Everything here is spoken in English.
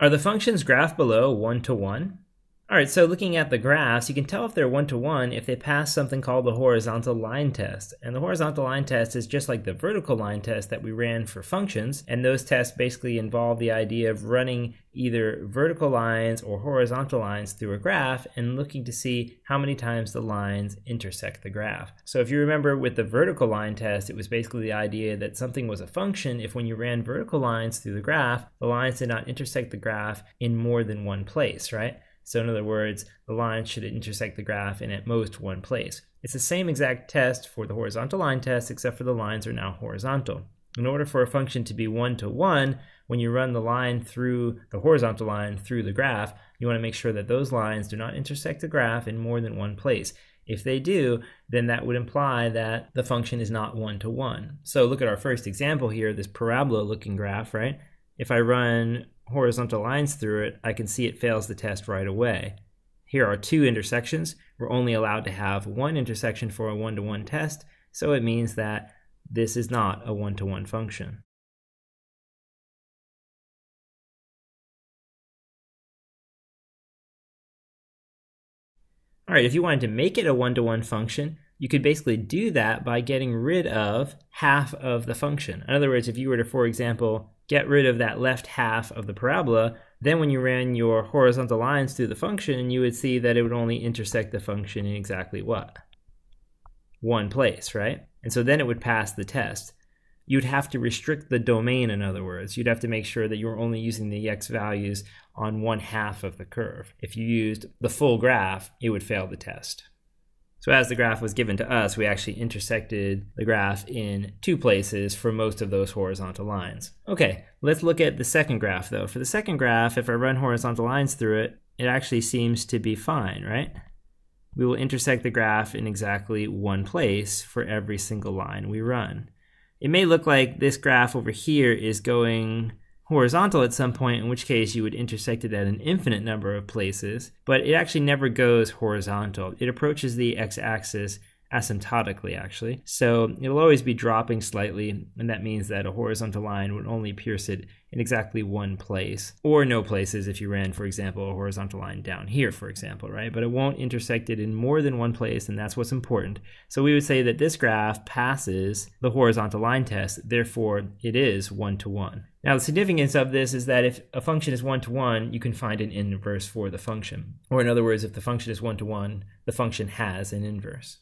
Are the functions graphed below one-to-one? All right, so looking at the graphs, you can tell if they're one-to-one if they pass something called the horizontal line test. And the horizontal line test is just like the vertical line test that we ran for functions, and those tests basically involve the idea of running either vertical lines or horizontal lines through a graph and looking to see how many times the lines intersect the graph. So if you remember with the vertical line test, it was basically the idea that something was a function if when you ran vertical lines through the graph, the lines did not intersect the graph in more than one place, right? So in other words, the lines should intersect the graph in at most one place. It's the same exact test for the horizontal line test, except for the lines are now horizontal. In order for a function to be one-to-one, when you run the line through the horizontal line through the graph, you want to make sure that those lines do not intersect the graph in more than one place. If they do, then that would imply that the function is not one-to-one. So look at our first example here, this parabola-looking graph, right? If I run horizontal lines through it, I can see it fails the test right away. Here are two intersections. We're only allowed to have one intersection for a one-to-one test, so it means that this is not a one-to-one function. All right, if you wanted to make it a one-to-one function, you could basically do that by getting rid of half of the function. In other words, if you were to, for example, get rid of that left half of the parabola, then when you ran your horizontal lines through the function, you would see that it would only intersect the function in exactly what? One place, right? And so then it would pass the test. You'd have to restrict the domain, in other words. You'd have to make sure that you were only using the x values on one half of the curve. If you used the full graph, it would fail the test. So as the graph was given to us, we actually intersected the graph in two places for most of those horizontal lines. Okay, let's look at the second graph though. For the second graph, if I run horizontal lines through it, it actually seems to be fine, right? We will intersect the graph in exactly one place for every single line we run. It may look like this graph over here is going horizontal at some point, in which case you would intersect it at an infinite number of places, but it actually never goes horizontal. It approaches the x-axis asymptotically, actually. So it'll always be dropping slightly, and that means that a horizontal line would only pierce it in exactly one place, or no places if you ran, for example, a horizontal line down here, for example, right? But it won't intersect it in more than one place, and that's what's important. So we would say that this graph passes the horizontal line test, therefore it is one-to-one. Now the significance of this is that if a function is one-to-one, you can find an inverse for the function. Or in other words, if the function is one-to-one, the function has an inverse.